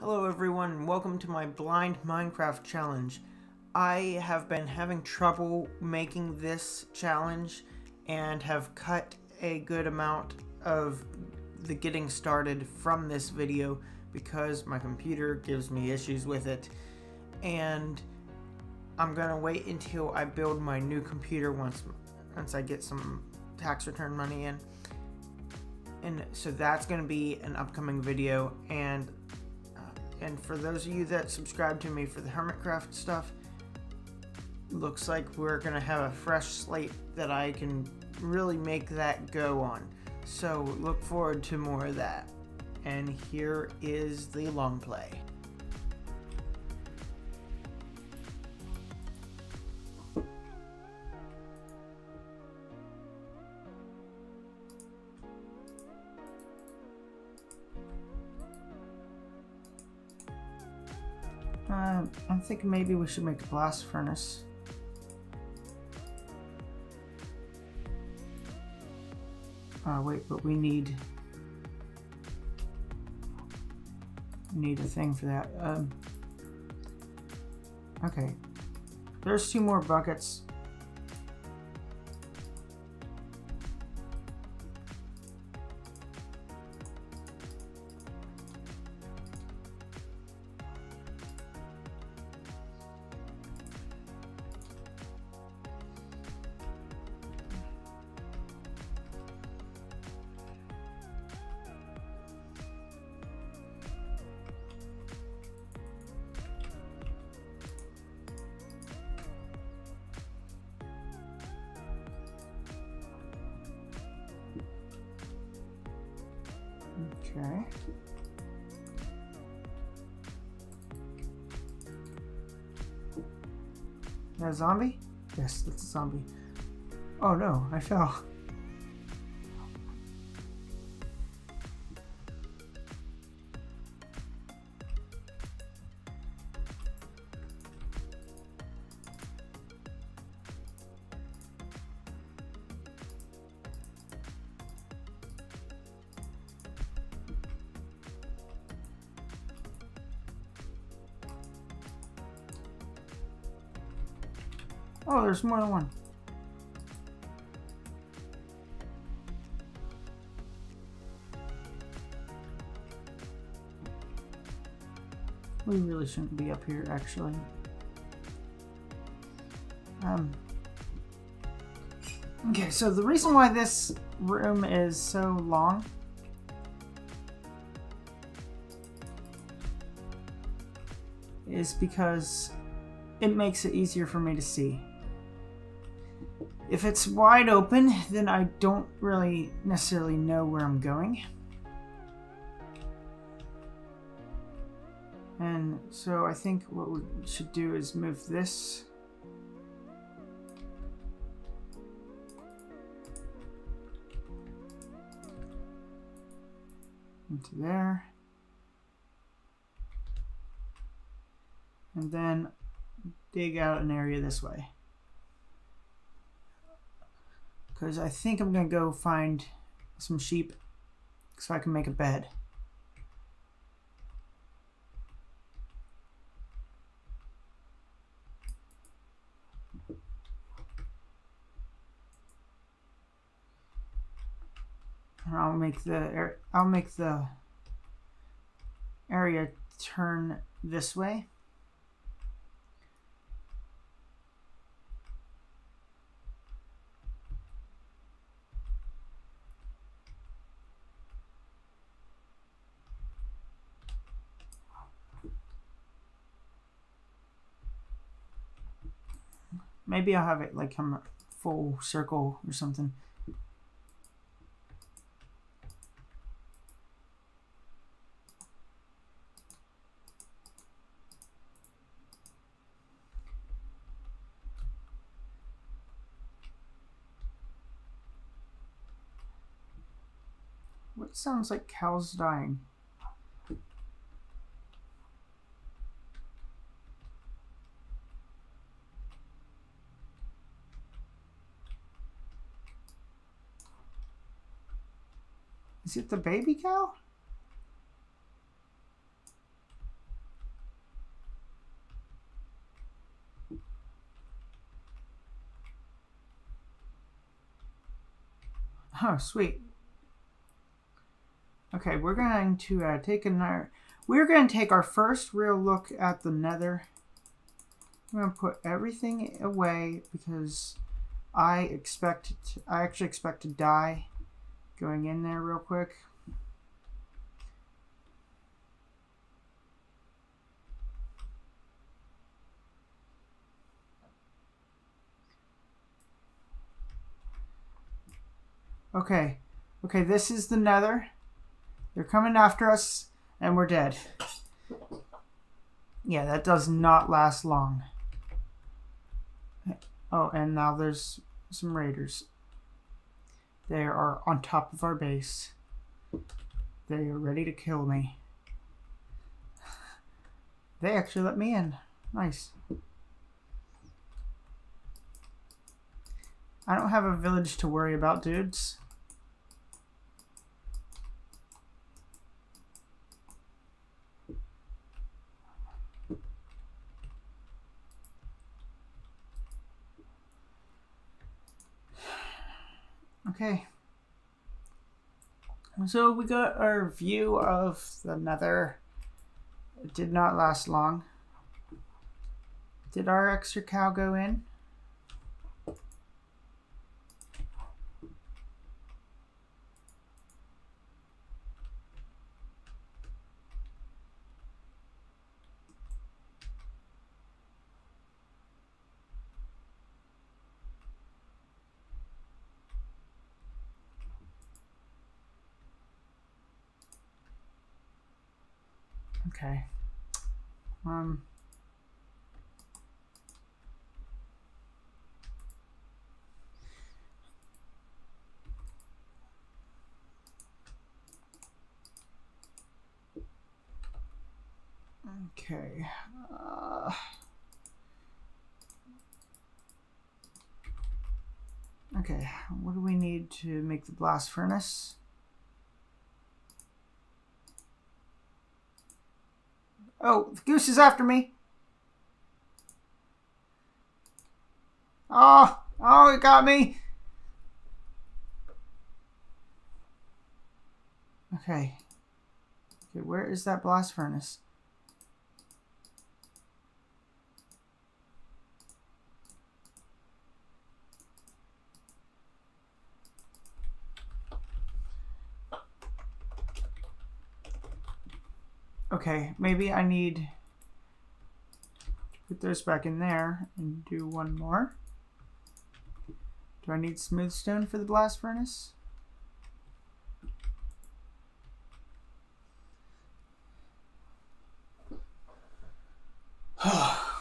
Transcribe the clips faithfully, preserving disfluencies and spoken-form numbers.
Hello everyone, welcome to my Blind Minecraft challenge. I have been having trouble making this challenge and have cut a good amount of the getting started from this video because my computer gives me issues with it, and I'm gonna wait until I build my new computer once once I get some tax return money in. And so that's gonna be an upcoming video. And And for those of you that subscribe to me for the Hermitcraft stuff, looks like we're gonna have a fresh slate that I can really make that go on. So look forward to more of that. And here is the long play. Uh, I think maybe we should make a blast furnace. Uh, wait, but we need need a thing for that. Um, okay, there's two more buckets. Okay. Is that a zombie? Yes, that's a zombie. Oh no, I fell. Oh, there's more than one. We really shouldn't be up here, actually. Um. Okay, so the reason why this room is so long is because it makes it easier for me to see. If it's wide open, then I don't really necessarily know where I'm going. And so I think what we should do is move this. Into there. And then dig out an area this way. Because I think I'm going to go find some sheep so I can make a bed. And I'll make the I'll make the area turn this way. Maybe I'll have it like come full circle or something. What sounds like cows dying? Is it the baby cow? Oh, sweet. Okay, we're going to uh, take another... We're going to take our first real look at the Nether. I'm going to put everything away because I expect... To, I actually expect to die going in there real quick. Okay. Okay, this is the Nether. They're coming after us, and we're dead. Yeah, that does not last long. Oh, and now there's some raiders. They are on top of our base. They are ready to kill me. They actually let me in. Nice. I don't have a village to worry about, dudes. Okay, so we got our view of the Nether. It did not last long. Did our extra cow go in? Okay. Um. Okay. Uh, okay. What do we need to make the blast furnace? Oh, the goose is after me. Oh, oh, it got me. Okay. Okay, where is that blast furnace? Okay, maybe I need to put those back in there and do one more. Do I need smooth stone for the blast furnace?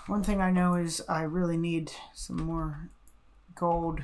One thing I know is I really need some more gold.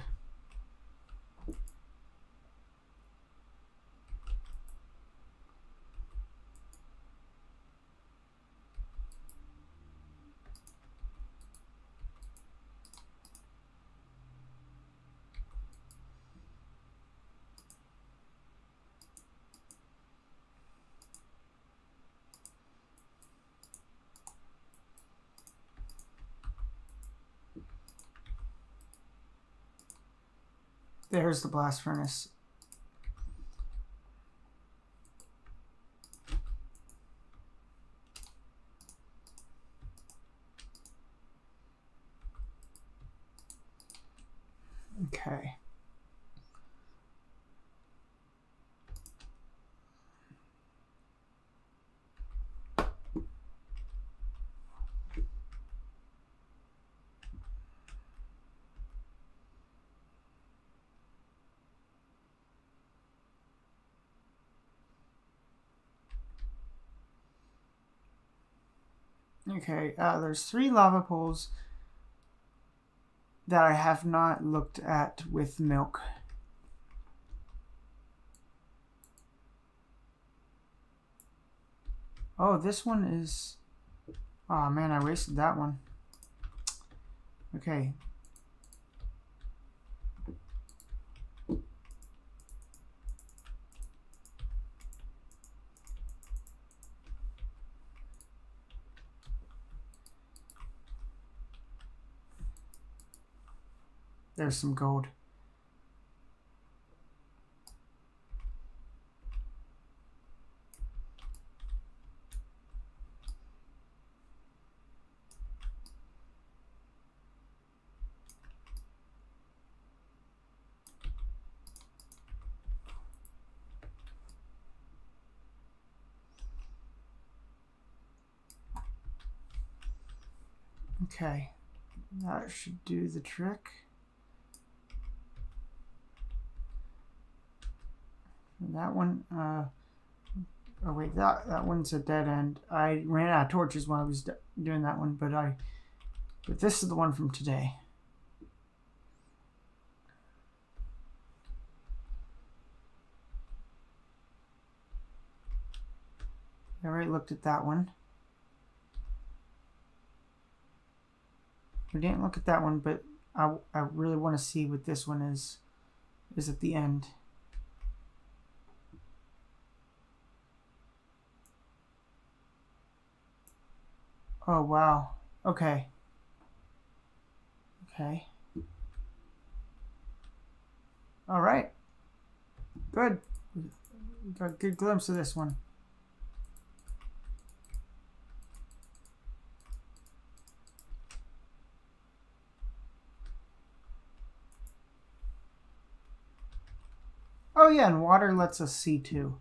There's the blast furnace. Okay. Okay, uh, there's three lava pools that I have not looked at with milk. Oh, this one is... Oh man, I wasted that one. Okay. There's some gold. Okay, that should do the trick. And that one, uh, oh wait, that, that one's a dead end. I ran out of torches when I was doing that one, but I, but this is the one from today. I already looked at that one. We didn't look at that one, but I, I really want to see what this one is, is at the end. Oh, wow. Okay. Okay. All right. Good. Got a good glimpse of this one. Oh yeah, and water lets us see too.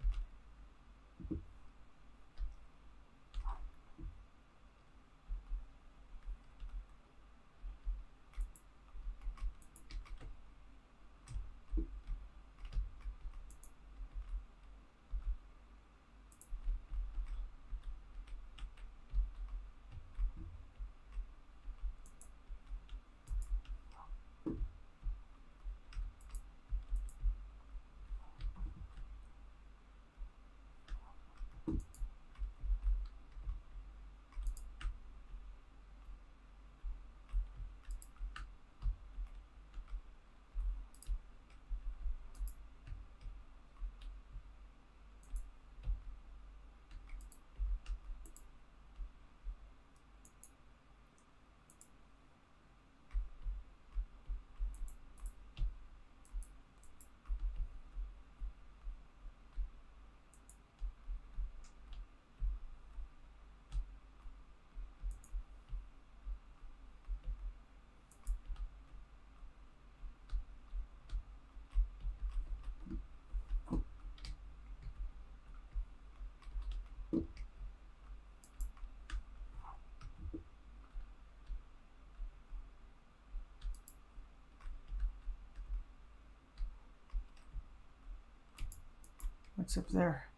What's up there?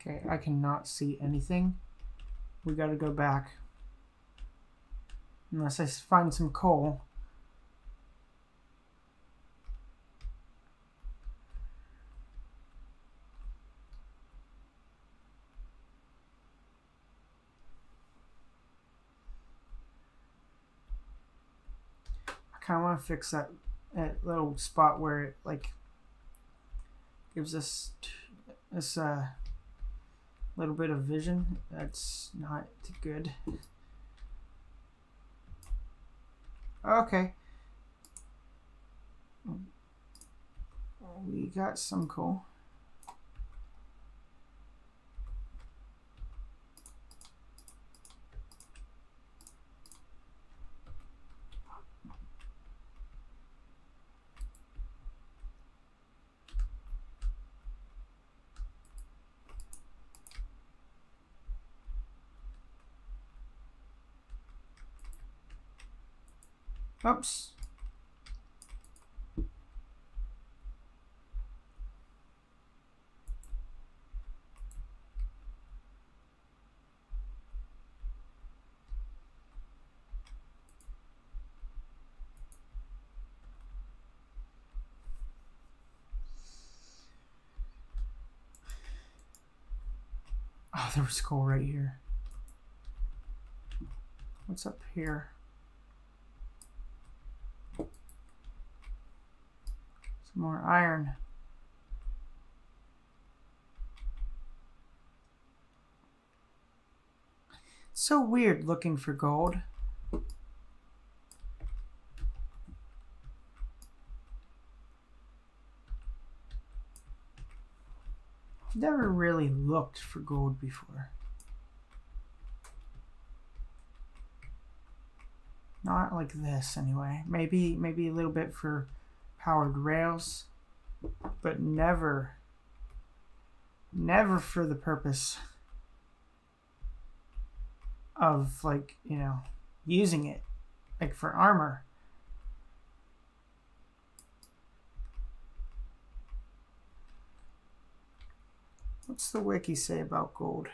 Okay, I cannot see anything. We gotta go back. Unless I find some coal. I kind of want to fix that, that little spot where it like gives us this uh, little bit of vision. That's not good. Okay, we got some coal. Oops. Oh, there was coal right here. What's up here? More iron. It's so weird looking for gold. never really looked for gold before. Not like this anyway. Maybe maybe a little bit for powered rails, but never never for the purpose of, like, you know, using it like for armor. What's the wiki say about gold?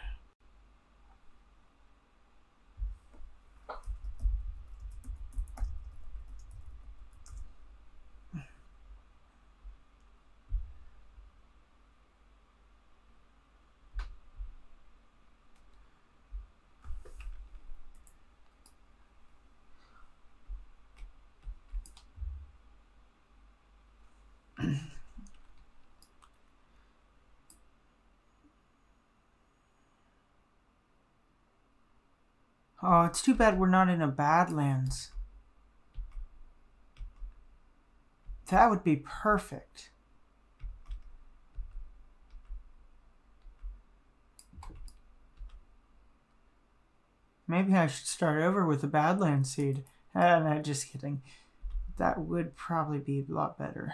Oh, it's too bad we're not in a Badlands. That would be perfect. Maybe I should start over with a Badlands seed. Ah, no, just kidding. That would probably be a lot better.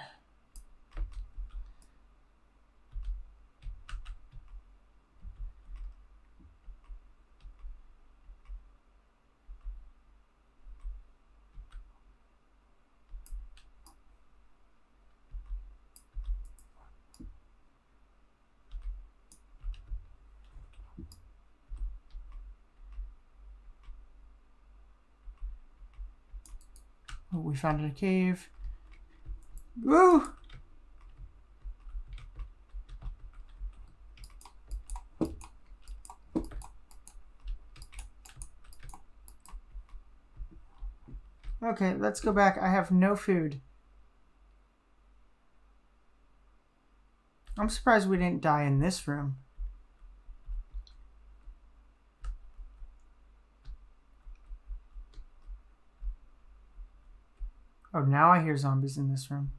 We found a cave. Woo! Okay, let's go back. I have no food. I'm surprised we didn't die in this room. Oh, now I hear zombies in this room.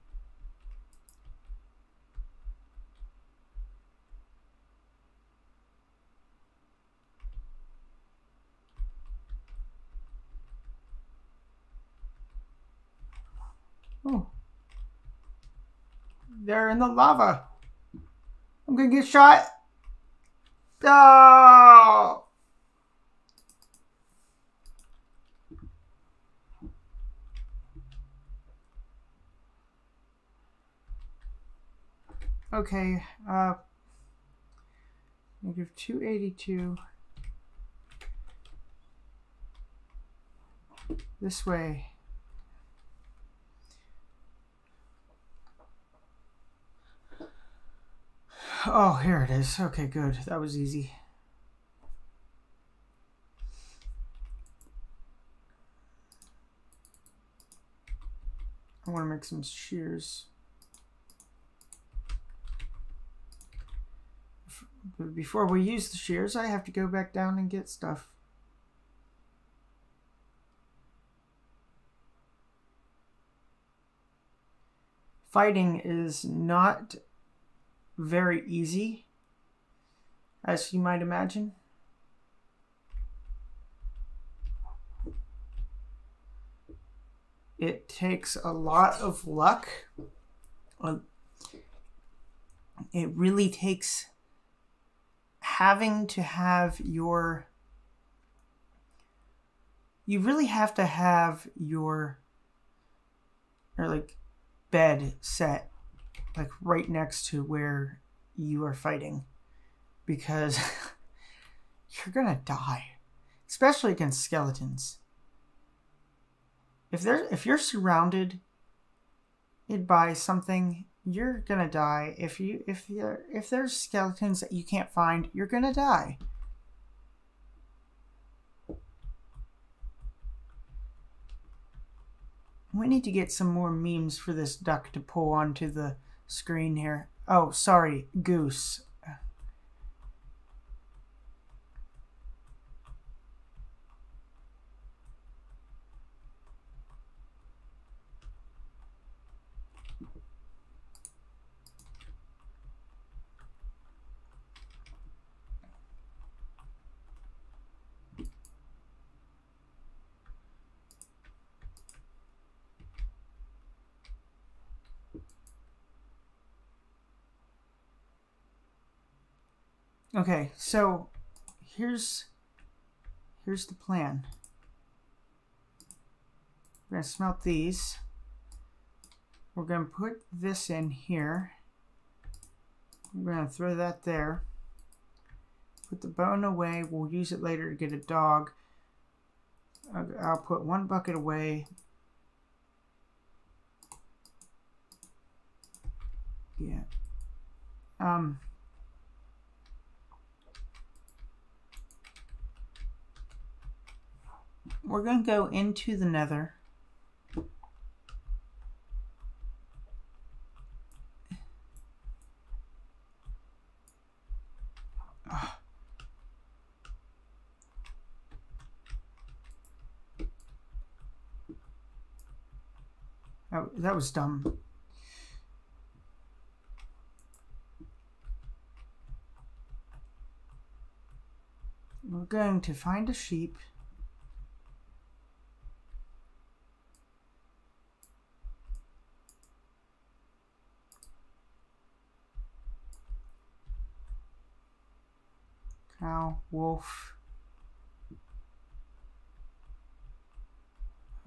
Oh. They're in the lava. I'm gonna get shot. Oh! Okay, uh, negative two eighty-two. This way. Oh, here it is. Okay, good. That was easy. I want to make some shears. But before we use the shears, I have to go back down and get stuff. Fighting is not very easy, as you might imagine. It takes a lot of luck. It really takes having to have your you really have to have your or like bed set like right next to where you are fighting, because you're gonna die, especially against skeletons. If they're if you're surrounded by something, you're gonna die. If you if you're, if there's skeletons that you can't find, you're gonna die. We need to get some more memes for this duck to pull onto the screen here. Oh, sorry, goose. Okay, so here's here's the plan. We're gonna smelt these. We're gonna put this in here. We're gonna throw that there. Put the bone away. We'll use it later to get a dog. I'll put one bucket away. Yeah. Um. We're gonna go into the Nether. Oh, that was dumb. We're going to find a sheep. Cow, wolf.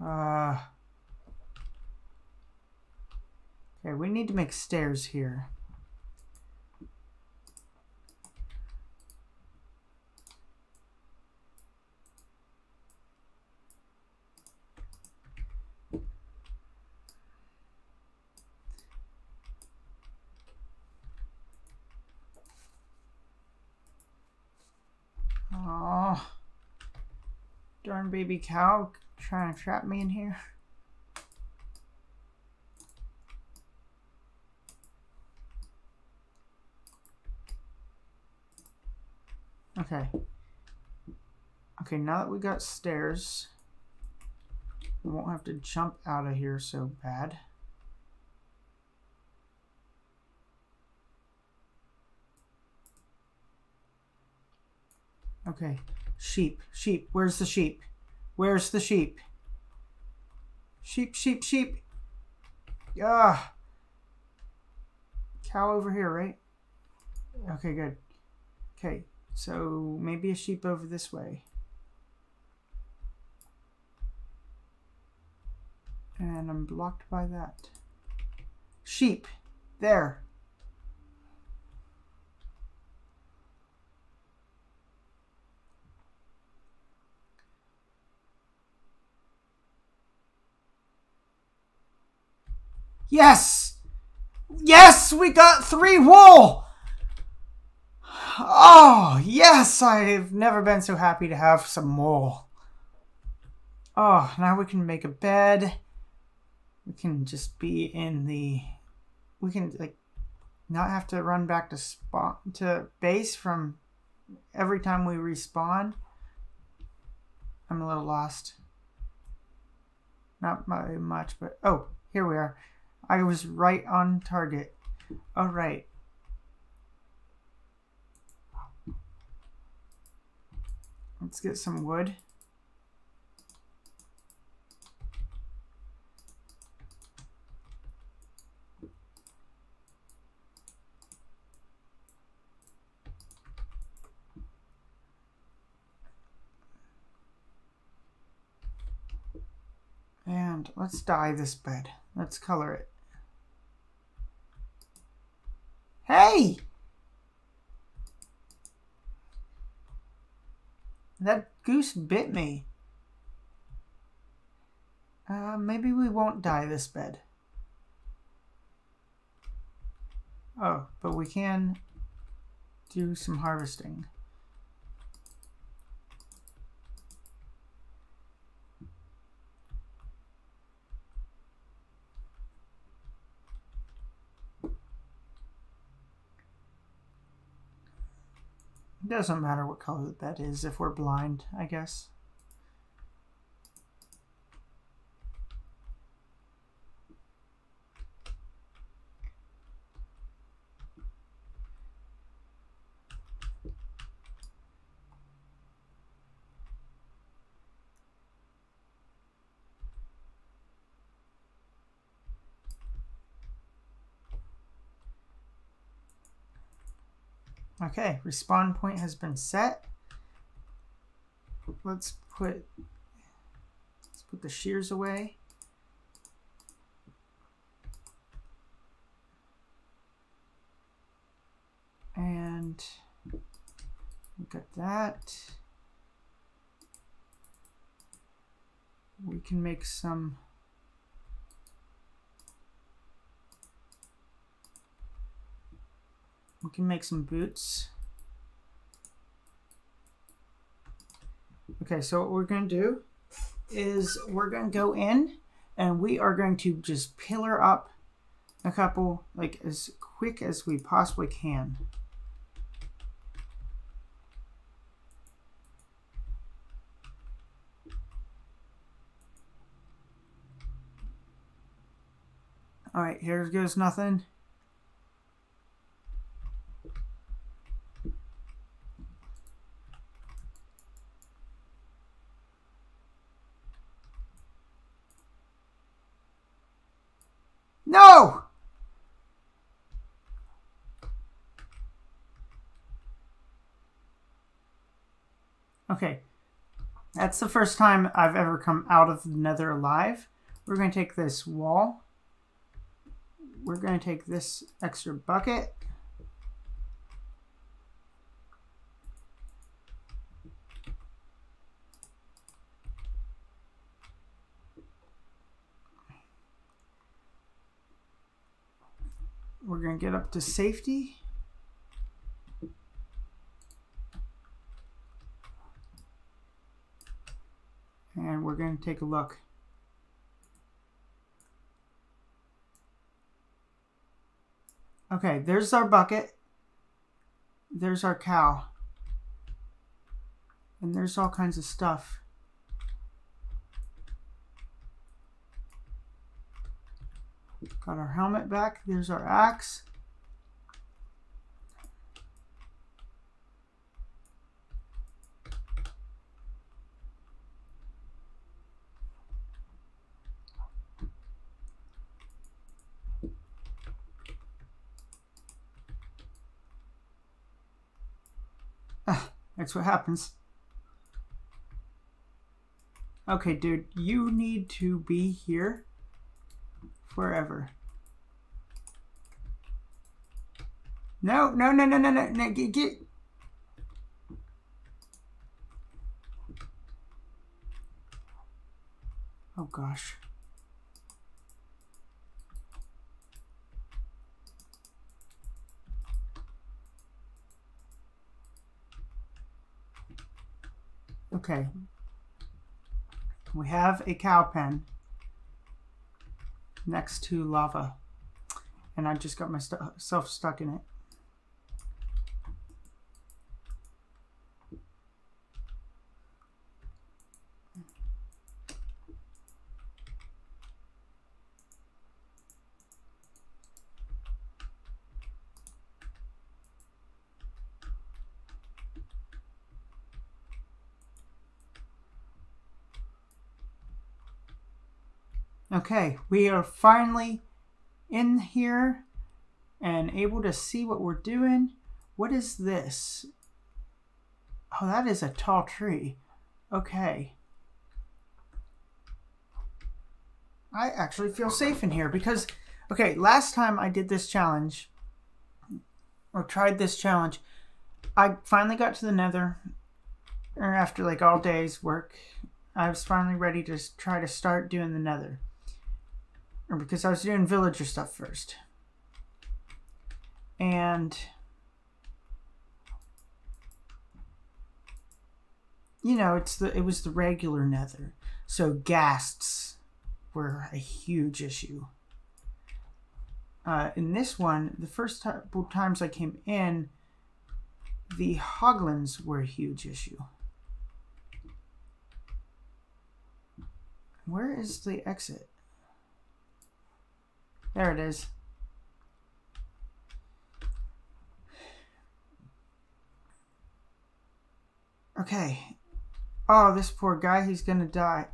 Uh... Okay, we need to make stairs here. Oh, darn baby cow trying to trap me in here. Okay. Okay, now that we got stairs, we won't have to jump out of here so bad. Okay, sheep, sheep, where's the sheep? Where's the sheep? Sheep, sheep, sheep. Ah. Cow over here, right? Okay, good. Okay. So maybe a sheep over this way. And I'm blocked by that. Sheep! There! Yes! Yes! We got three wool! Oh, yes! I've never been so happy to have some wool. Oh, now we can make a bed. We can just be in the... We can, like, not have to run back to spawn, to base from every time we respawn. I'm a little lost. Not by much, but... Oh, here we are. I was right on target. All right. Let's get some wood. And let's dye this bed. Let's color it. Hey! That goose bit me. Uh, maybe we won't dye this bed. Oh, but we can do some harvesting. Doesn't matter what color that is if we're blind, I guess. Okay, respawn point has been set. Let's put let's put the shears away. And we got that. We can make some We can make some boots. Okay, so what we're going to do is we're going to go in and we are going to just pillar up a couple, like as quick as we possibly can. All right, here goes nothing. No! Okay, that's the first time I've ever come out of the Nether alive. We're going to take this wall. We're going to take this extra bucket. We're going to get up to safety. And we're going to take a look. Okay, there's our bucket. There's our cow. And there's all kinds of stuff. Got our helmet back. There's our axe. Ah, that's what happens. Okay, dude, you need to be here forever. No, no, no, no, no, no, no, get, get. Oh gosh. Okay. We have a cow pen next to lava, and I just got myself stuck in it. Okay, we are finally in here and able to see what we're doing. What is this? Oh, that is a tall tree. Okay. I actually feel safe in here because, okay, last time I did this challenge or tried this challenge, I finally got to the Nether and after like all day's work, I was finally ready to try to start doing the Nether. Or because I was doing villager stuff first. And you know, it's the it was the regular Nether. So ghasts were a huge issue. Uh, in this one, the first couple times I came in, the Hoglins were a huge issue. Where is the exit? There it is. Okay. Oh, this poor guy, he's gonna die.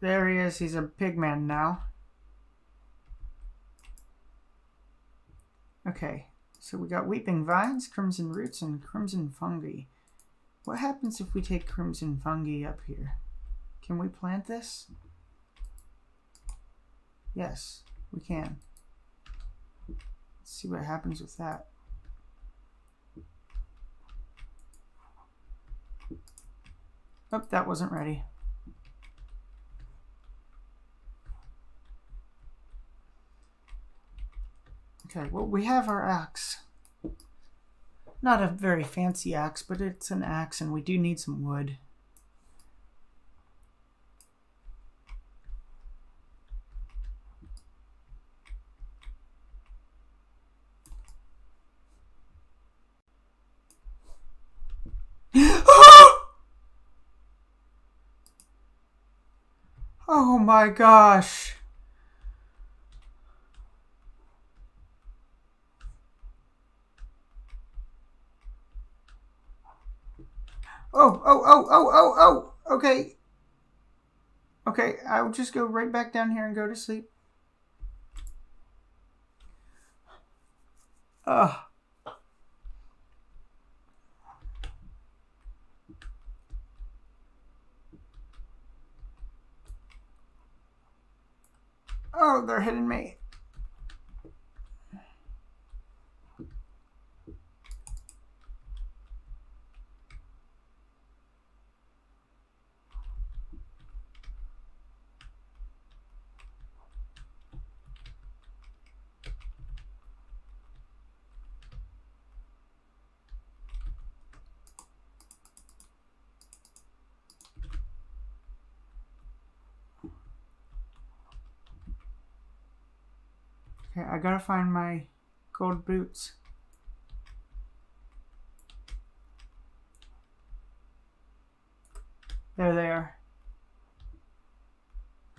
There he is, he's a pigman now. Okay, So we got weeping vines, crimson roots, and crimson fungi. What happens if we take crimson fungi up here? Can we plant this? Yes, we can. Let's see what happens with that. Oh, that wasn't ready. Okay, well, we have our axe. Not a very fancy axe, but it's an axe, and we do need some wood. Oh my gosh. Oh, oh, oh, oh, oh, oh, okay. Okay, I'll just go right back down here and go to sleep. Ugh. Oh, they're hitting me. Okay, I gotta find my gold boots. There they are.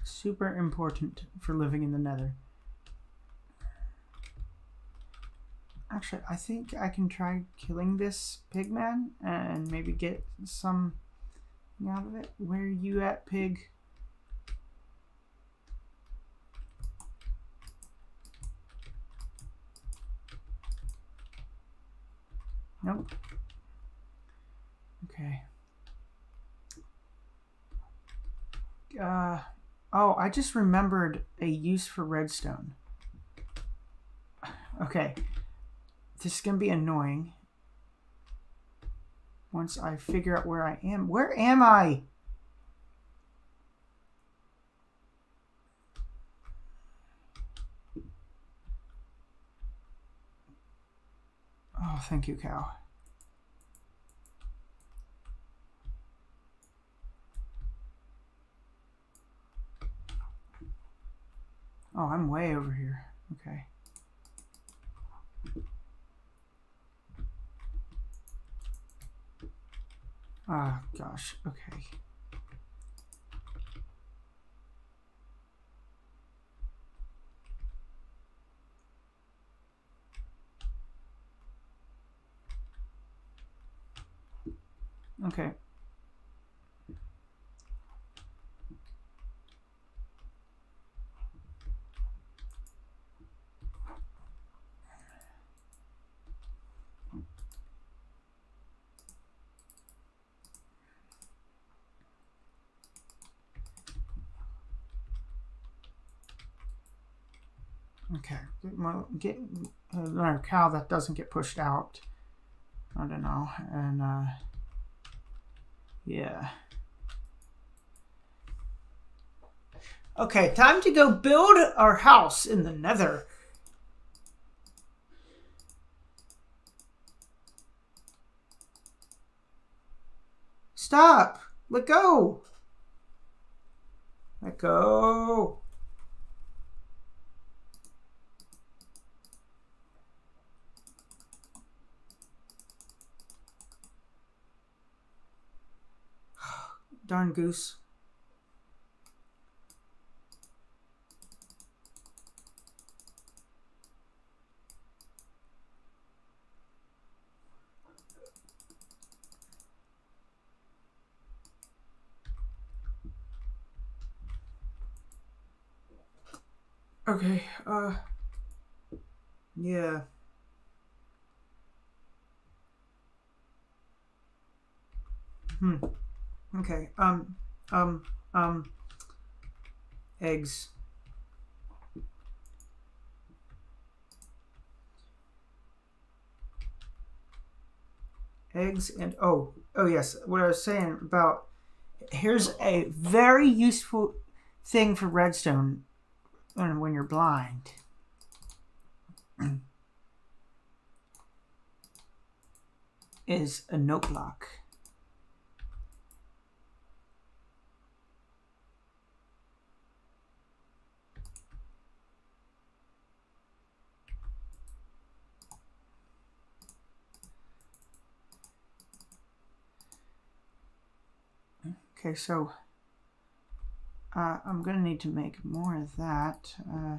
Super important for living in the Nether. Actually, I think I can try killing this pigman and maybe get some out of it. Where are you at, pig? Nope. Okay. Uh, oh, I just remembered a use for redstone. Okay. This is going to be annoying. Once I figure out where I am. Where am I? Oh, thank you, cow. Oh, I'm way over here. Okay. Ah, oh, gosh. Okay. Okay. Okay. Get my get another cow that doesn't get pushed out. I don't know. And uh yeah. Okay, time to go build our house in the Nether. Stop! Let go! Let go! Darn goose. Okay, uh, yeah. Hmm. Okay. Um. Um. Um. Eggs. Eggs and oh oh yes, what I was saying about, here's a very useful thing for redstone when you're blind. Is a note block. Okay, so uh, I'm gonna need to make more of that. Uh,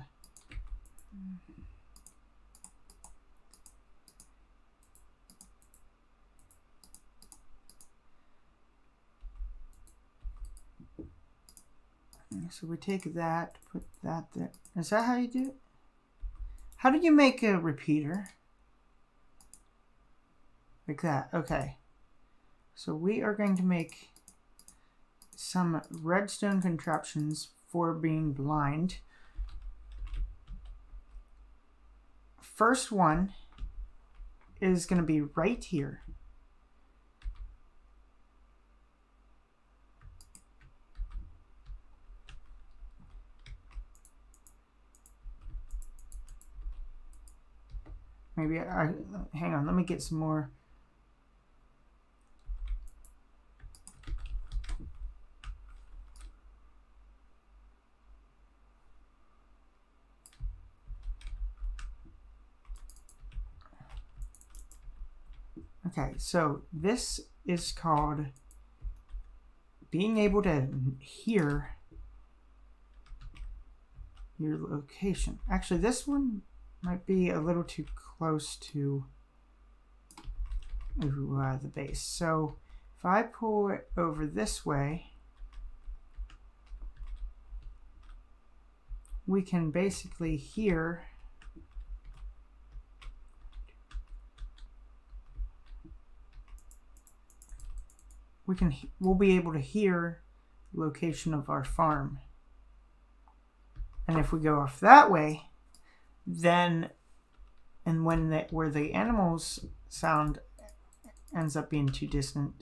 so we take that, put that there. Is that how you do it? How do you make a repeater? Like that, okay. So we are going to make some redstone contraptions for being blind. First one is going to be right here. Maybe I, I hang on, let me get some more. Okay, so this is called being able to hear your location. Actually, this one might be a little too close to ooh, uh, the base. So if I pull it over this way, we can basically hear We can, we'll be able to hear the location of our farm. And if we go off that way, then, and when the, where the animals sound ends up being too distant,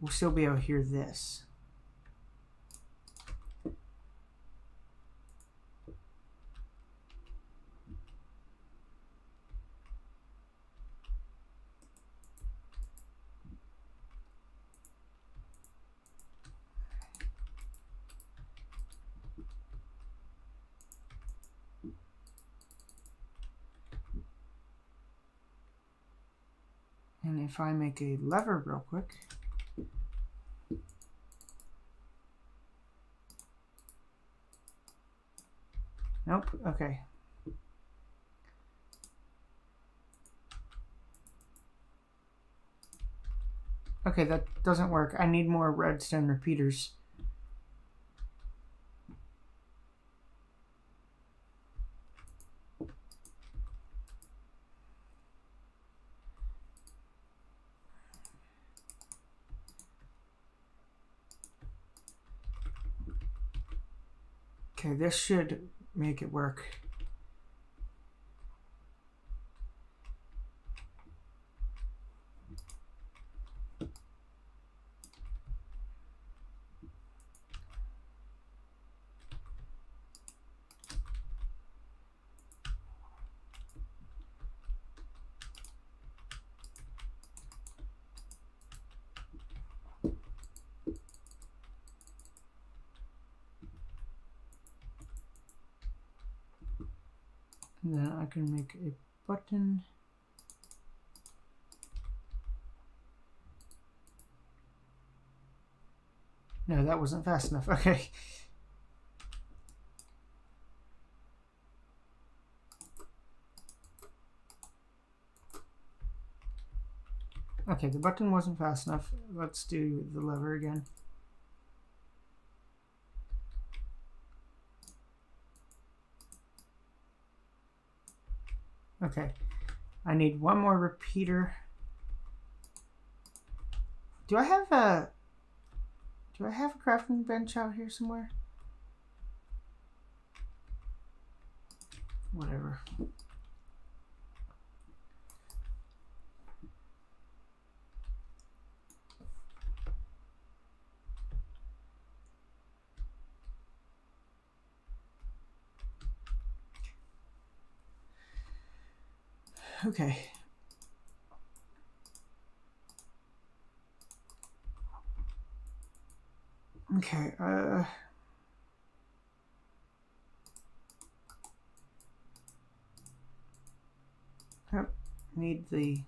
we'll still be able to hear this. If I make a lever real quick, nope, okay. Okay, that doesn't work. I need more redstone repeaters. This should make it work. Then I can make a button. No, that wasn't fast enough. Okay. Okay, the button wasn't fast enough. Let's do the lever again. Okay, I need one more repeater. Do I have a... Do I have a crafting bench out here somewhere? Whatever. Okay. Okay, uh... Oh, need the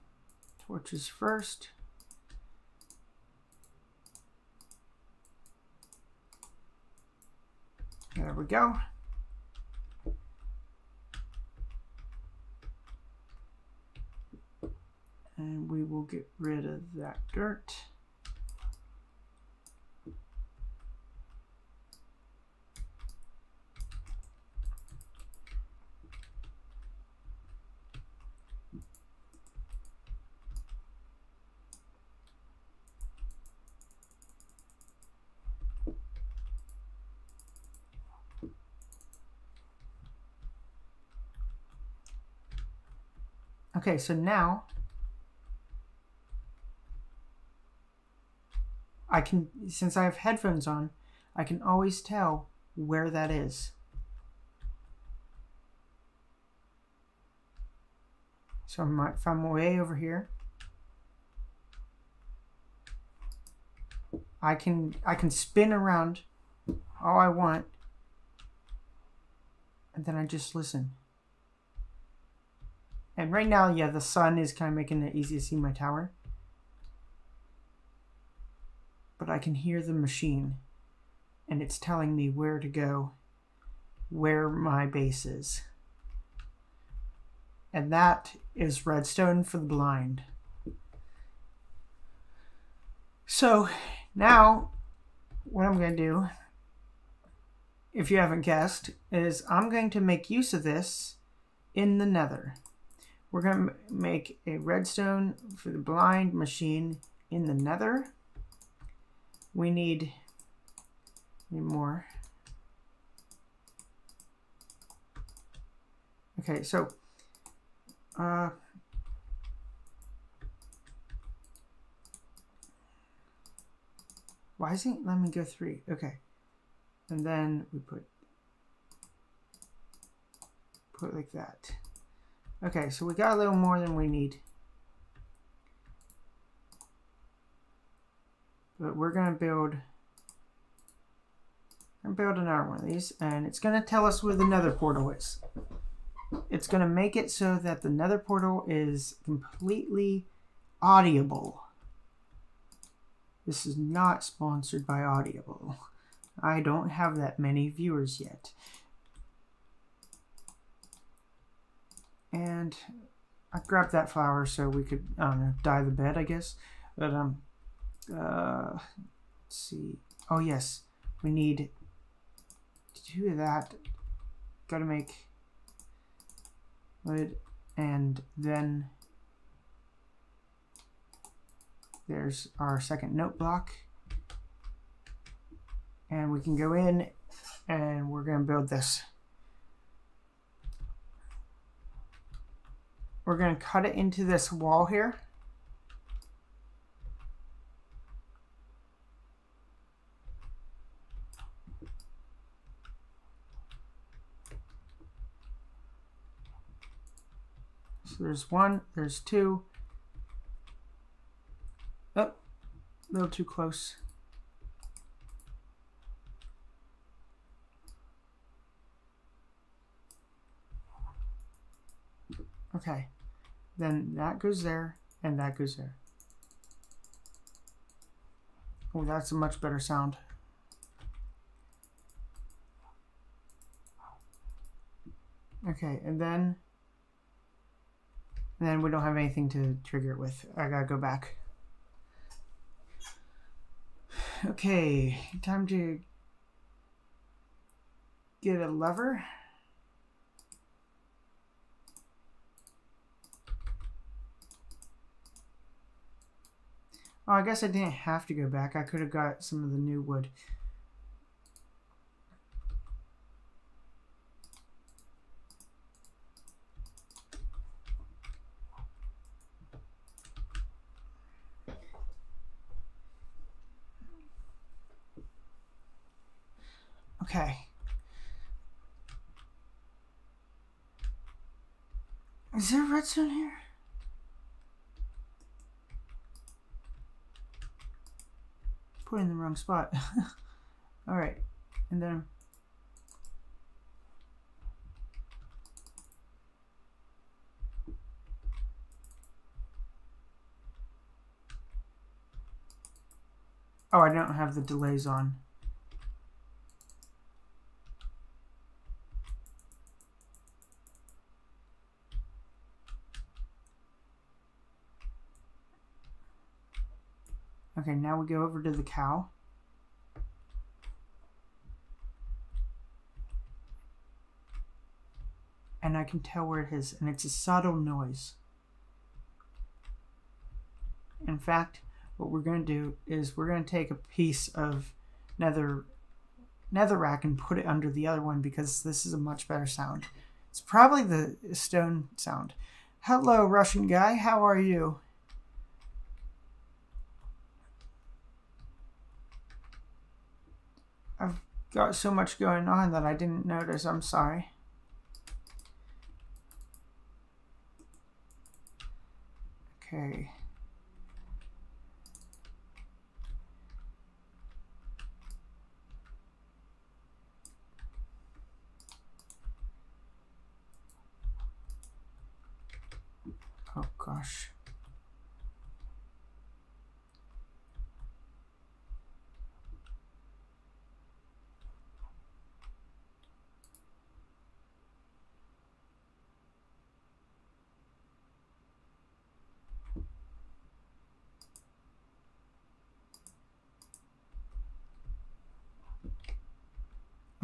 torches first. There we go. And we will get rid of that dirt. Okay, so now I can, since I have headphones on, I can always tell where that is. So I might find my way over here. I can I can spin around all I want, and then I just listen. And right now, yeah, the sun is kind of making it easy to see my tower. But I can hear the machine, and it's telling me where to go, where my base is. And that is redstone for the blind. So now what I'm going to do, if you haven't guessed, is I'm going to make use of this in the Nether. We're going to make a redstone for the blind machine in the Nether. We need, need more. Okay, so uh, why isn't it letting me go three? Okay, and then we put put like that. Okay, so we got a little more than we need. But we're gonna build and build another one of these, and it's gonna tell us where the Nether portal is. It's gonna make it so that the Nether portal is completely audible. This is not sponsored by Audible. I don't have that many viewers yet. And I grabbed that flower so we could, I don't know, dye the bed, I guess. But, um, uh, let's see. Oh, yes, we need to do that. Gotta make wood, and then there's our second note block. And we can go in, and we're gonna build this. We're going to cut it into this wall here. So there's one, there's two. Oh, a little too close. Okay. Then that goes there, and that goes there. Oh, that's a much better sound. Okay, and then, and then we don't have anything to trigger it with. I gotta go back. Okay, time to get a lever. Oh, I guess I didn't have to go back. I could have got some of the new wood. Okay. Is there redstone here? Put it in the wrong spot. Alright. And then oh, I don't have the delays on. Okay, now we go over to the cow. And I can tell where it is, and it's a subtle noise. In fact, what we're going to do is we're going to take a piece of nether netherrack and put it under the other one because this is a much better sound. It's probably the stone sound. Hello, Russian guy. How are you? I've got so much going on that I didn't notice. I'm sorry. Okay. Oh, gosh.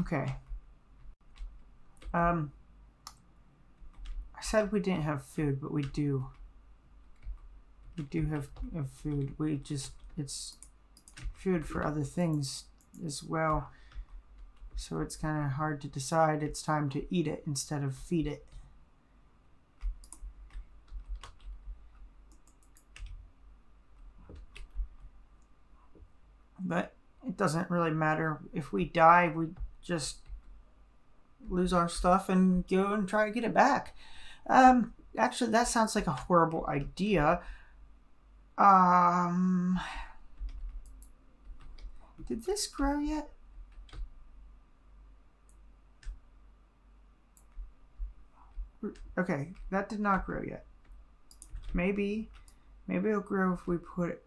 Okay. Um, I said we didn't have food, but we do. We do have, have food. We just, it's food for other things as well. So it's kind of hard to decide. It's time to eat it instead of feed it. But it doesn't really matter. If we die, we just lose our stuff and go and try to get it back. Um, actually, that sounds like a horrible idea. Um, did this grow yet? Okay, that did not grow yet. Maybe, maybe it'll grow if we put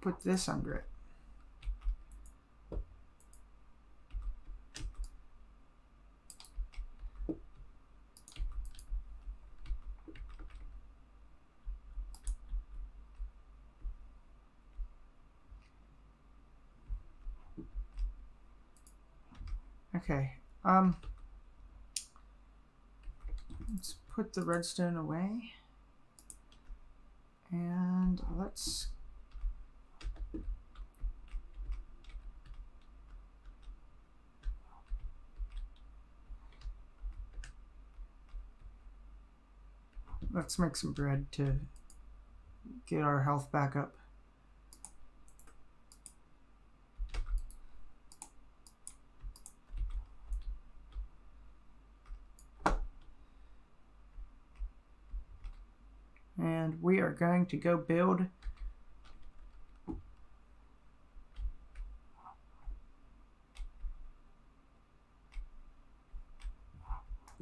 put this under it. Okay, um, let's put the redstone away, and let's, let's make some bread to get our health back up. And we are going to go build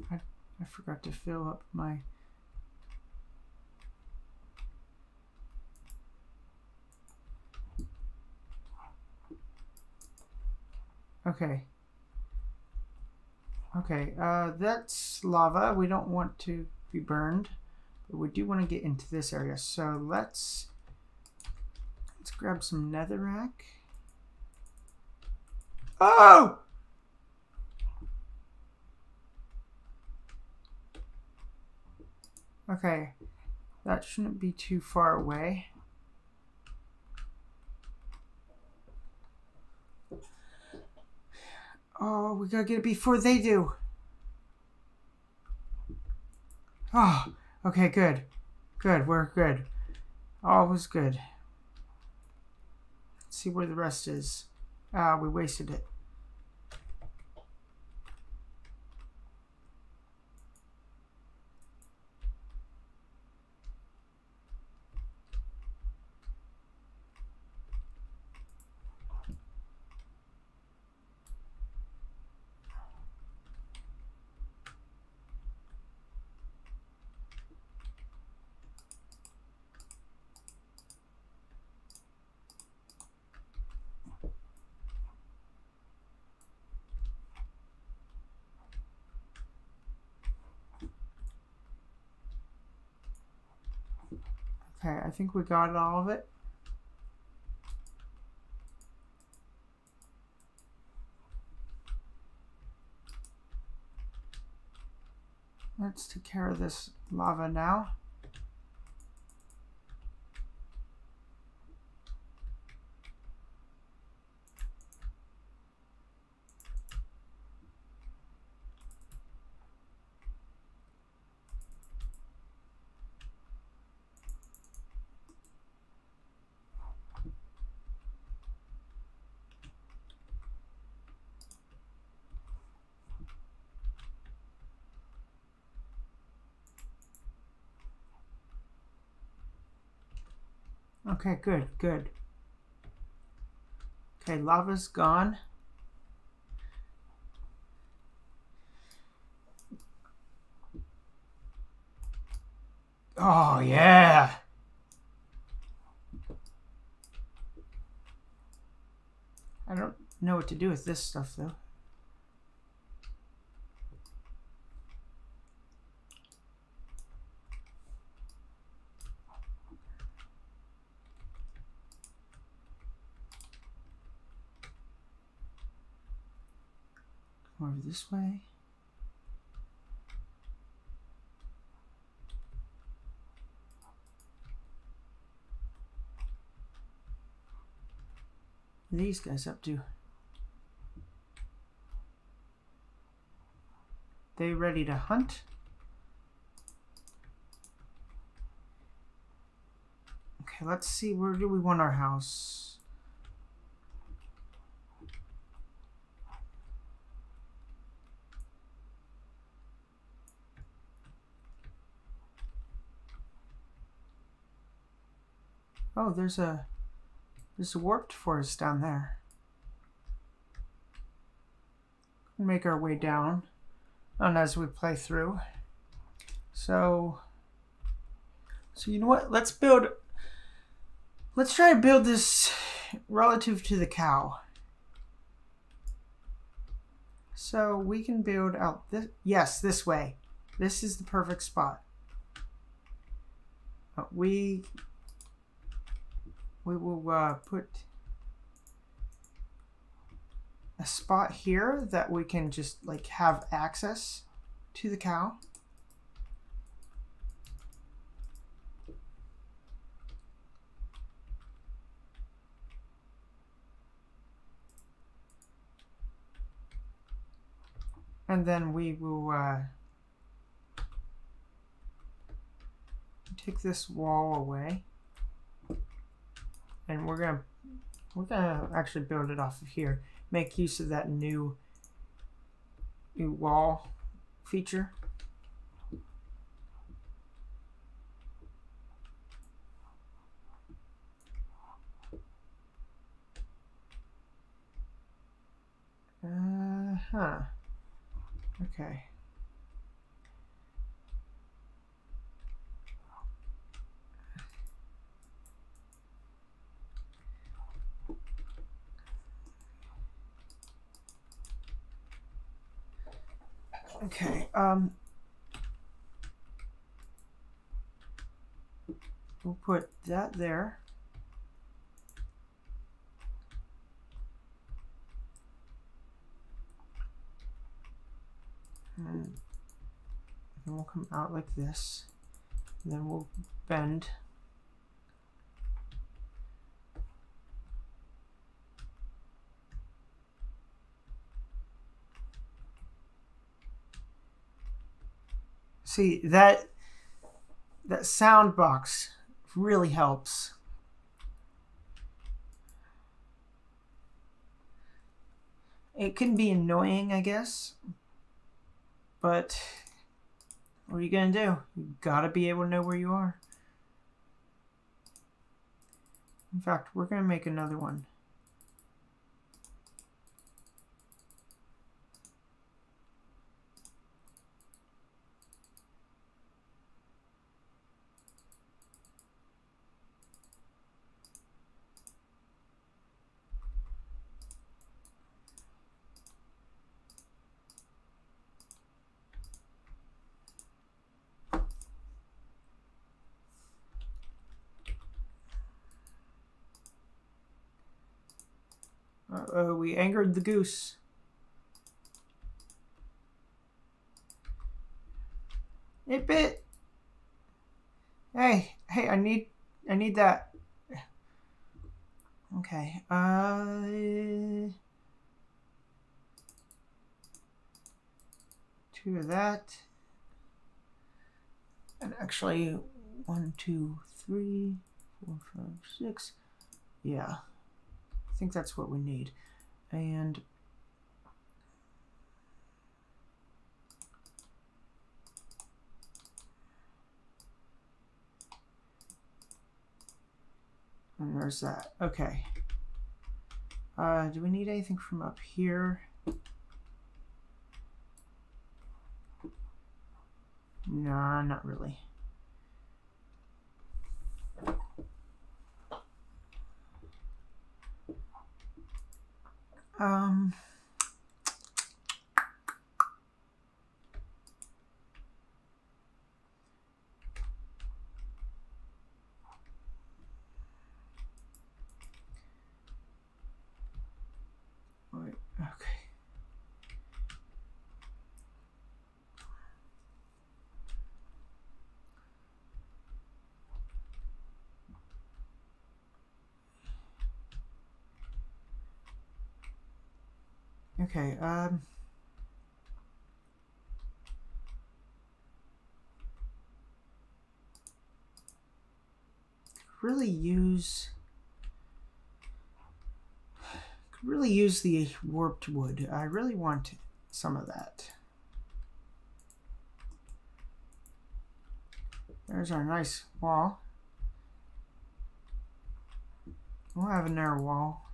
I, I forgot to fill up my okay okay uh, that's lava. We don't want to be burned. We do want to get into this area, so let's let's grab some netherrack. Oh! Okay, that shouldn't be too far away. Oh, we gotta get it before they do. Oh, okay, good. Good, we're good. All was good. Let's see where the rest is. Ah, uh, we wasted it. Okay, I think we got all of it. Let's take care of this lava now. Okay, good, good. Okay, lava's gone. Oh, yeah. I don't know what to do with this stuff, though. Over this way. What are these guys up to? They ready to hunt? Okay, let's see, where do we want our house? Oh, there's a there's a warped forest down there. We'll make our way down, and as we play through, so so you know what? Let's build. Let's try to build this relative to the cow. So we can build out this. Yes, this way. This is the perfect spot. But we. We will uh, put a spot here that we can just like have access to the cow. And then we will uh, take this wall away. And we're gonna we're gonna actually build it off of here. Make use of that new new wall feature. Uh huh. Okay. Okay, um, we'll put that there. And then we'll come out like this. And then we'll bend. See, that that sound box really helps. It can be annoying, I guess, but what are you gonna do? You gotta be able to know where you are. In fact, we're gonna make another one. Uh-oh, we angered the goose. It bit. Hey, hey, I need, I need that. Okay. Uh, two of that. And actually, one, two, three, four, five, six. Yeah. I think that's what we need. And and there's that. Okay. Uh, do we need anything from up here? No, not really. Um, wait, okay. Okay, um, really use, really use the warped wood. I really want some of that. There's our nice wall. We'll have another wall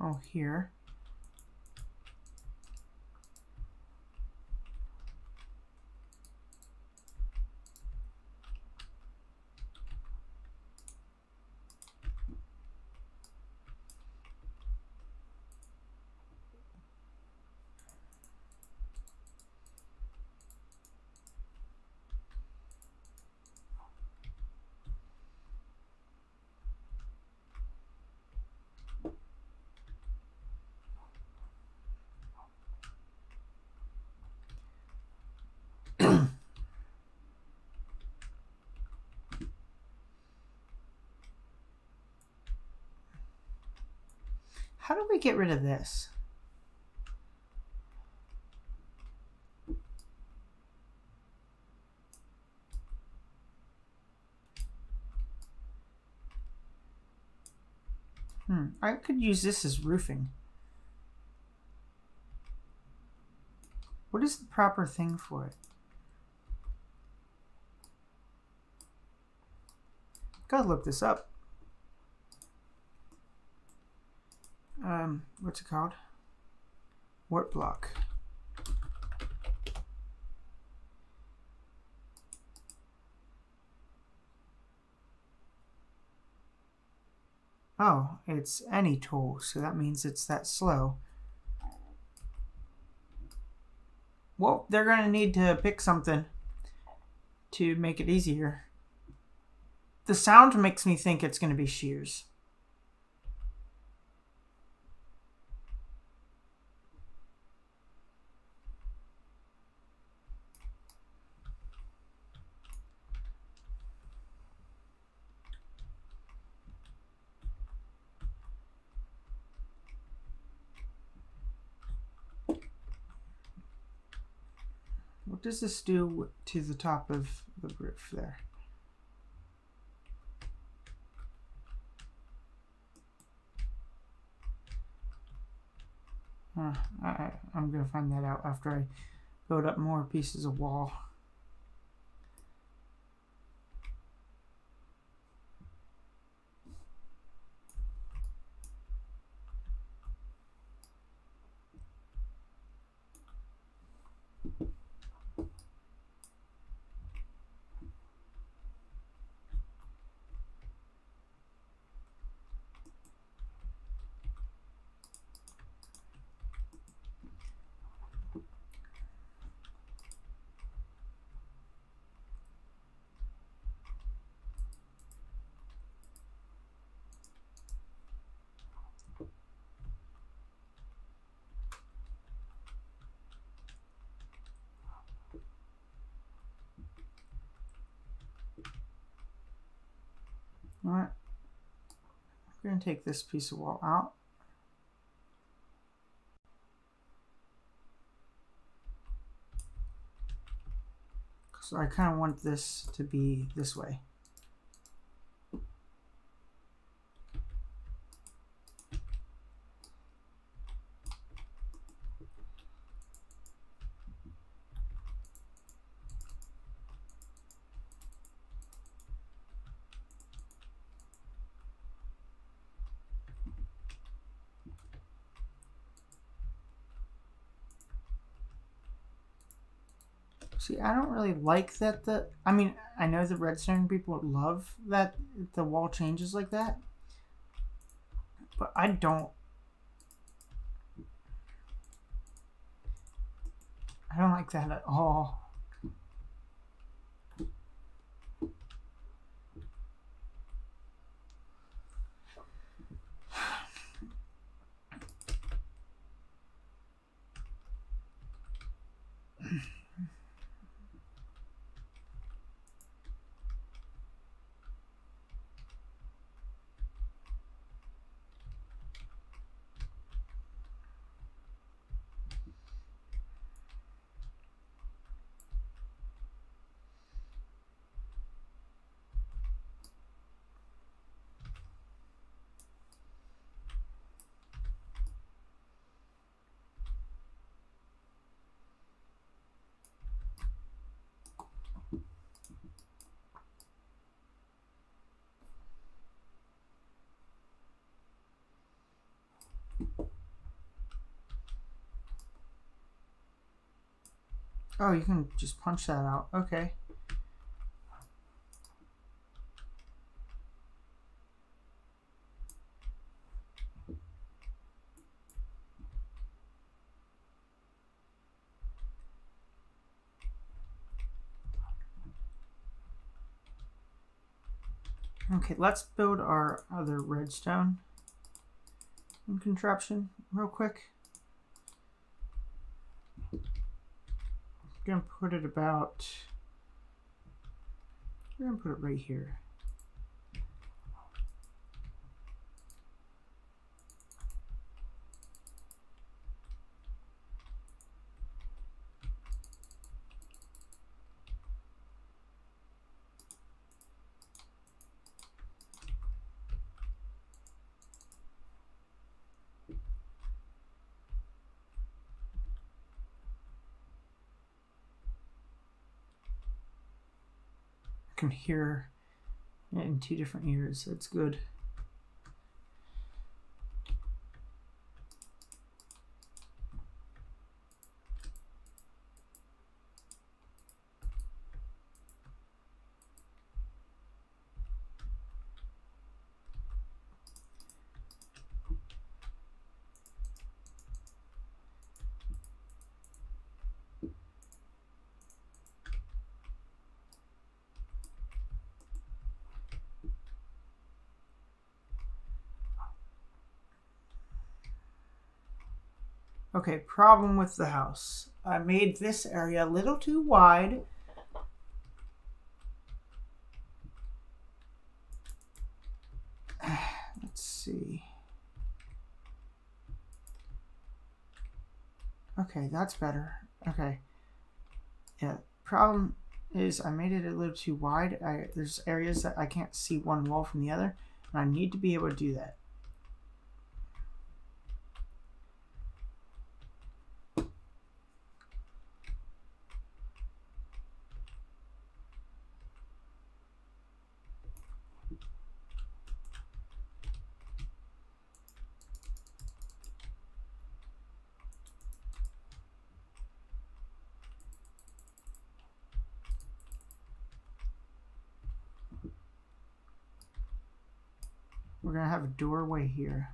over here. How do we get rid of this? Hmm, I could use this as roofing. What is the proper thing for it? Gotta look this up. Um, what's it called? Warp block. Oh, it's any tool, so that means it's that slow. Well, they're gonna need to pick something to make it easier. The sound makes me think it's gonna be shears. does this do to the top of the roof there? Uh, I, I'm going to find that out after I build up more pieces of wall. Alright, we're going to take this piece of wall out. So I kind of want this to be this way. See, I don't really like that the, I mean, I know the redstone people love that the wall changes like that, but I don't, I don't like that at all. Oh, you can just punch that out. Okay. Okay, let's build our other redstone contraption real quick. Gonna put it about, we're gonna put it right here. Can hear in two different ears. That's good. Okay, problem with the house. I made this area a little too wide. Let's see. Okay, that's better. Okay. Yeah, problem is I made it a little too wide. I, there's areas that I can't see one wall from the other, and I need to be able to do that. We're gonna have a doorway here.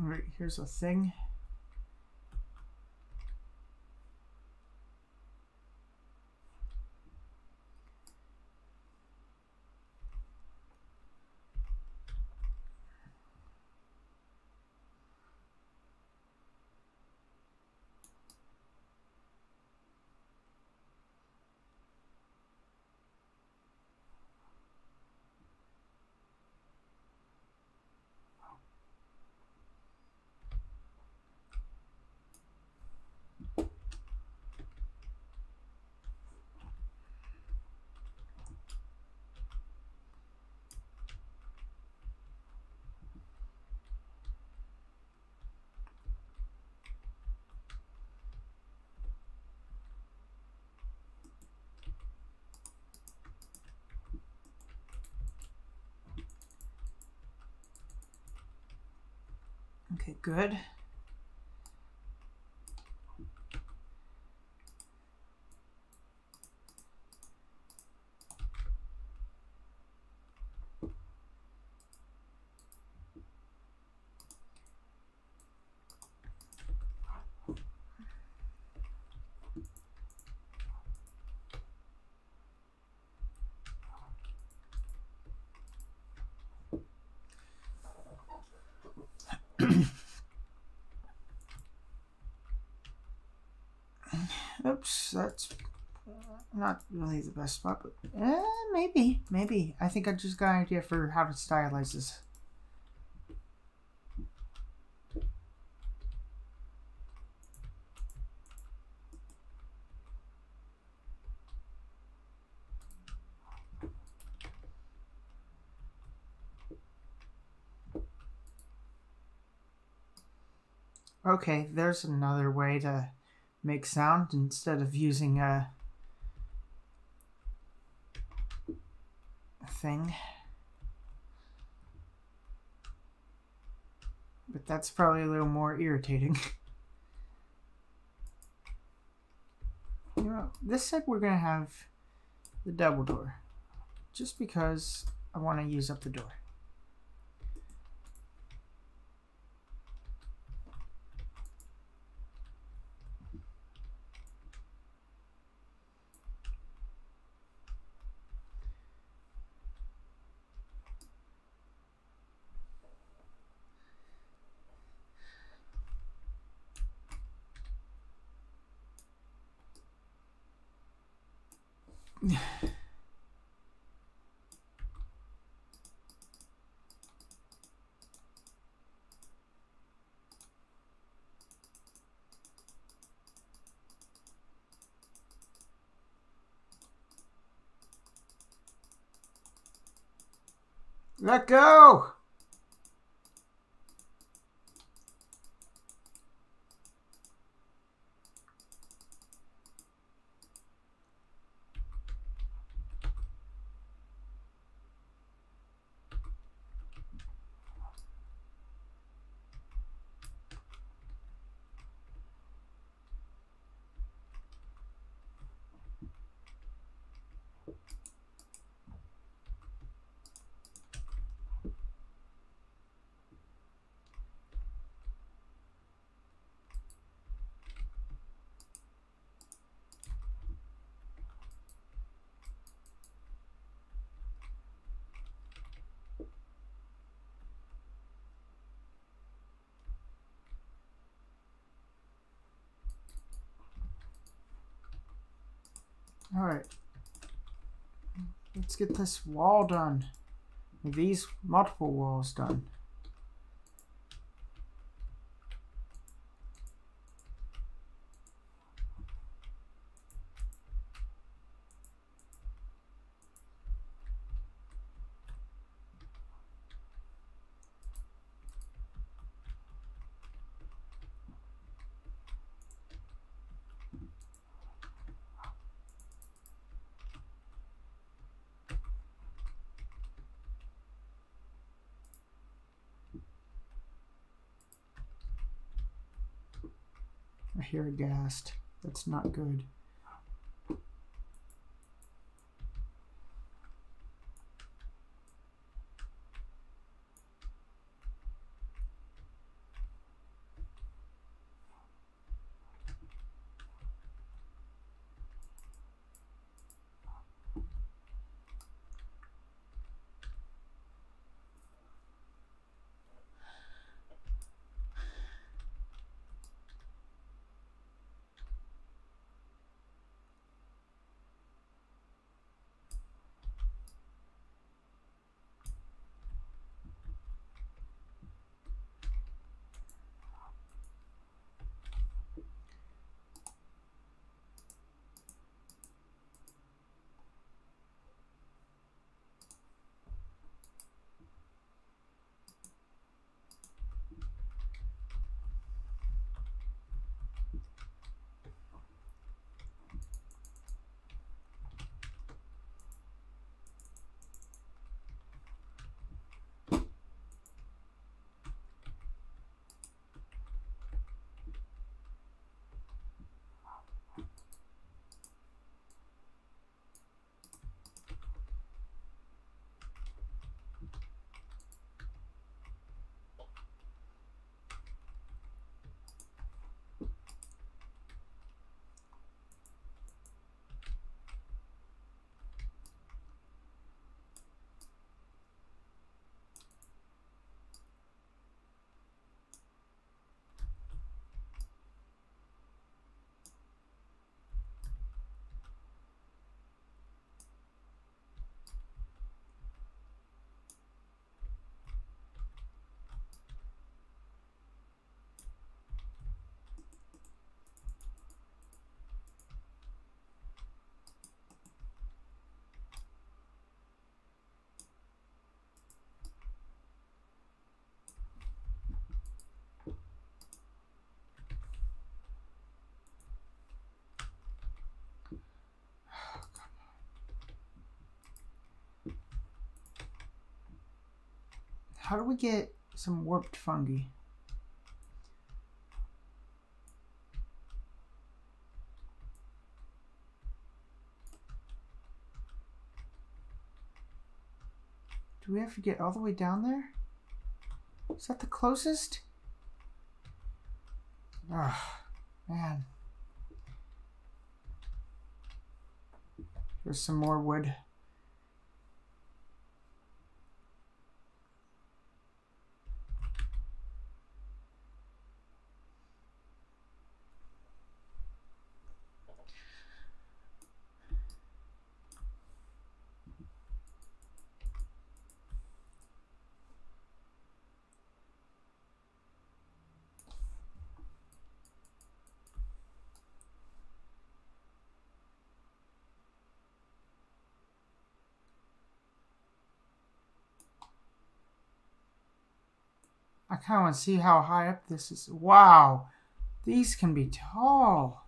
Alright, here's a thing. Okay, good. Oops, that's not really the best spot, but eh, maybe, maybe. I think I just got an idea for how to stylize this. Okay, there's another way to make sound instead of using a thing. But that's probably a little more irritating. You know, this said we're gonna have the double door just because I want to use up the door. Let go! Alright. Let's get this wall done. These multiple walls done. I hear a ghast. That's not good. How do we get some warped fungi? Do we have to get all the way down there? Is that the closest? Oh, man. There's some more wood. I kind of want to see how high up this is. Wow, these can be tall.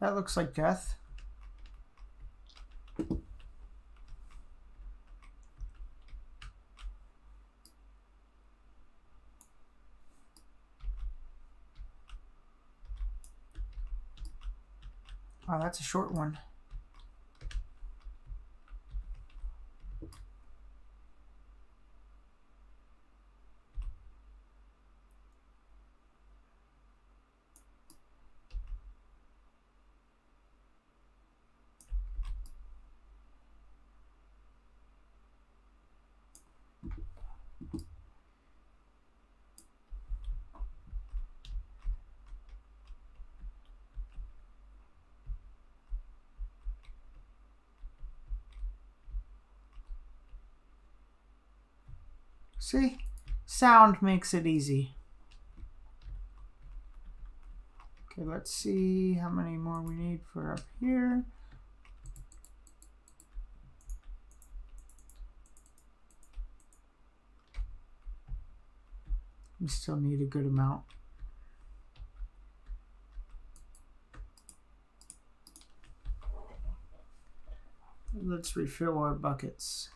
That looks like death. Wow, that's a short one. See? Sound makes it easy. Okay, let's see how many more we need for up here. We still need a good amount. Let's refill our buckets.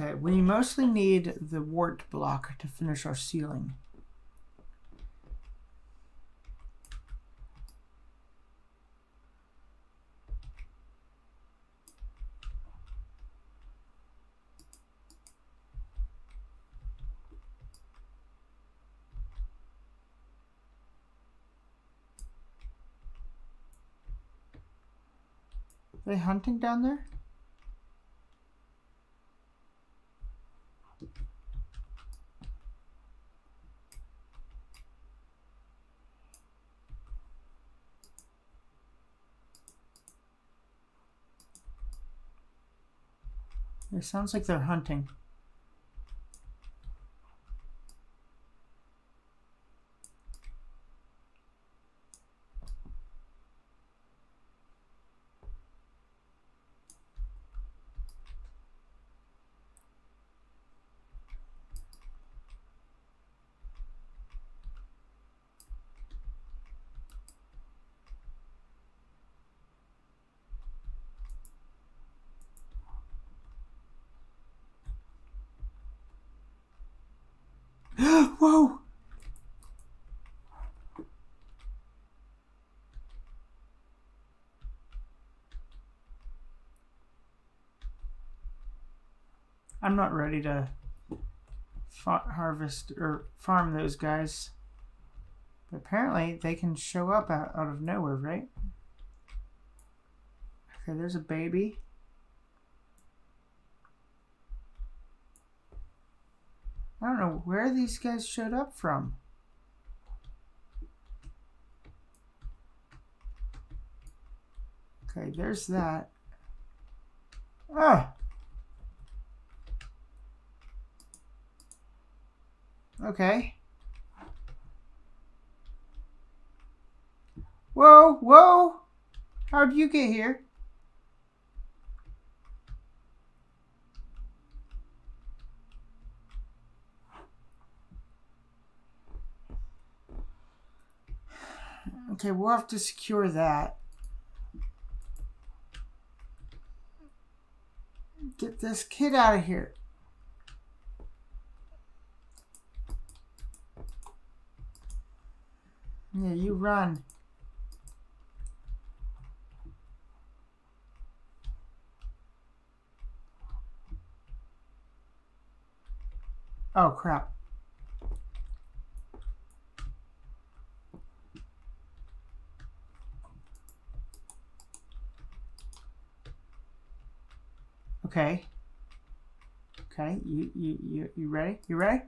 Okay, we mostly need the wart block to finish our ceiling. Are they hunting down there? It sounds like they're hunting. Whoa! I'm not ready to harvest or farm those guys. But apparently they can show up out, out of nowhere, right? Okay, there's a baby. I don't know where these guys showed up from. Okay, there's that. Ah! Okay. Whoa, whoa! How'd you get here? Okay, we'll have to secure that. Get this kid out of here. Yeah, you run. Oh, crap. Okay. Okay, you you you you ready? You ready?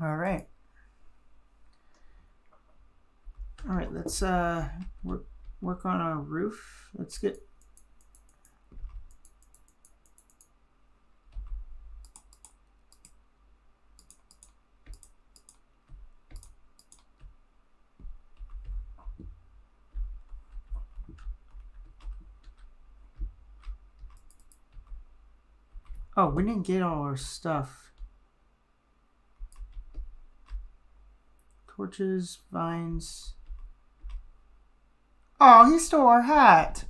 All right. All right, let's uh, work, work on a roof. Let's get... Oh, we didn't get all our stuff. Torches, vines. Oh, he stole our hat.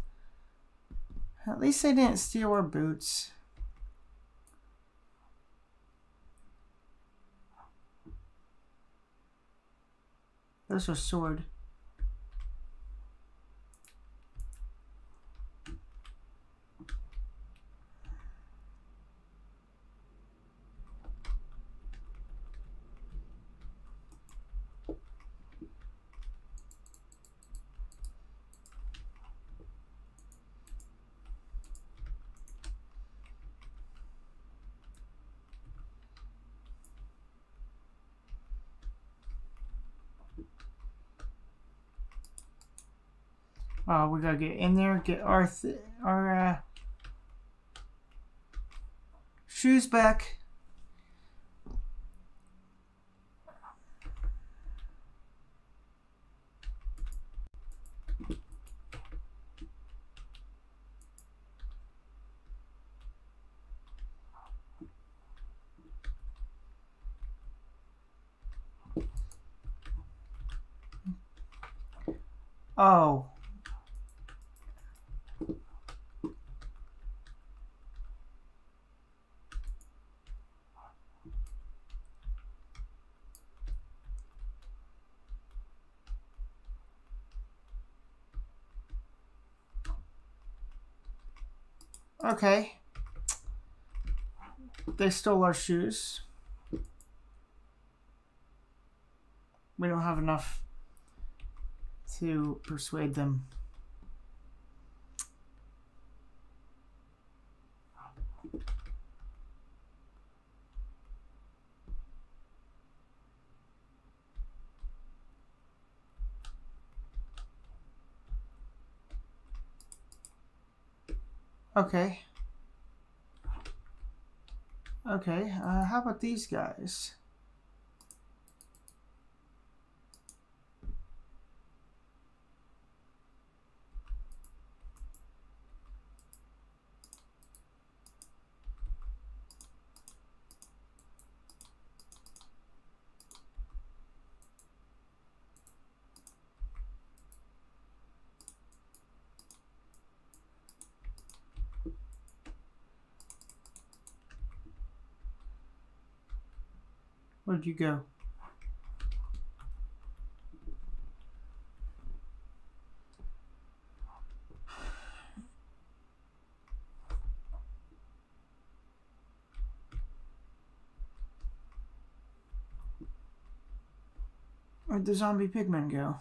At least they didn't steal our boots. There's our sword. Uh, we gotta get in there, get our th our uh, shoes back. Oh. Okay, they stole our shoes. We don't have enough to persuade them. Okay. Okay, uh, how about these guys? Where'd you go? Where'd the zombie pigmen go?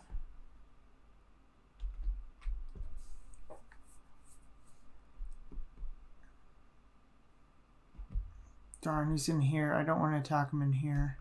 Darn, he's in here. I don't want to attack him in here.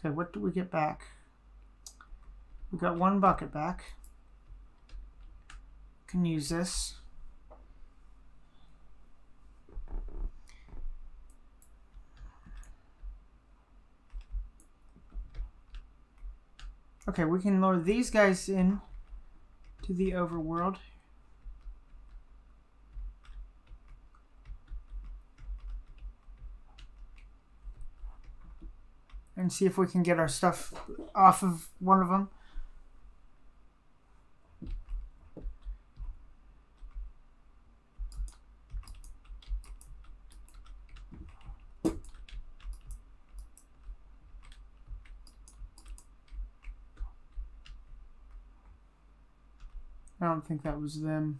Okay, what do we get back? We got one bucket back. Can use this. Okay, we can lure these guys in to the overworld. And see if we can get our stuff off of one of them. I don't think that was them.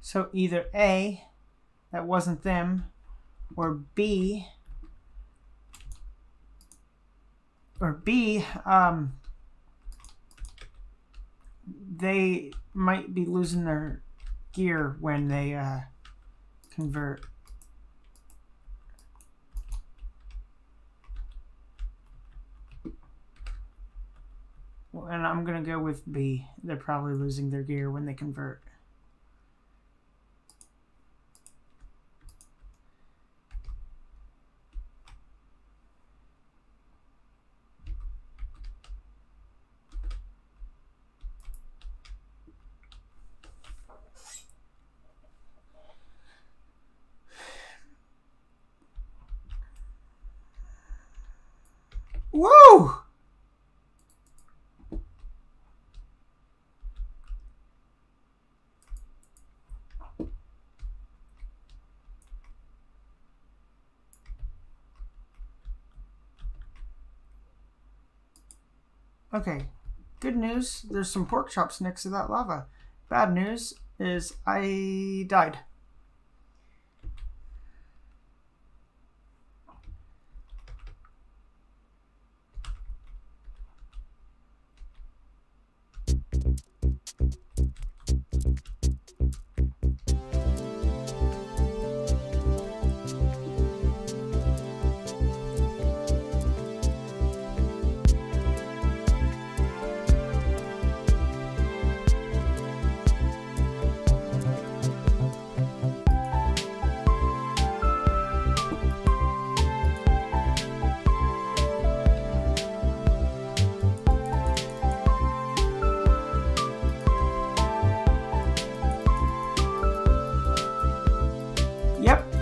So either A, that wasn't them, or B, or B, um, they might be losing their gear when they uh, convert. Well, and I'm gonna go with B. They're probably losing their gear when they convert. Okay, good news, there's some pork chops next to that lava. Bad news is I died.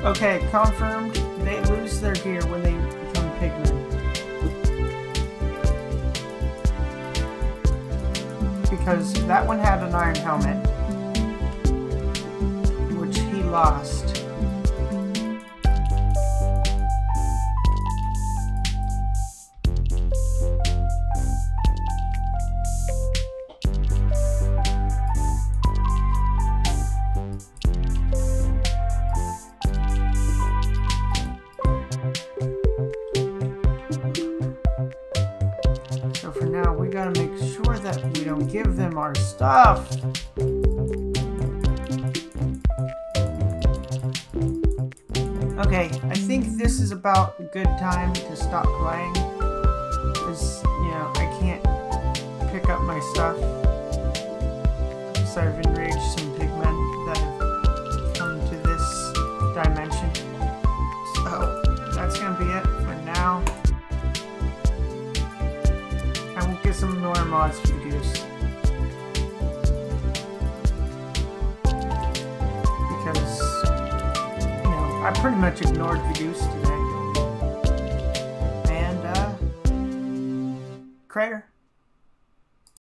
Okay, confirmed, they lose their gear when they become pigmen. Because that one had an iron helmet, which he lost. Give them our stuff. Okay, I think this is about a good time to stop playing. Because, you know, I can't pick up my stuff. So I've enraged some pigmen that have come to this dimension. So that's going to be it for now. I will get some more mods for the goose. I pretty much ignored the goose today. And, uh, Crayer.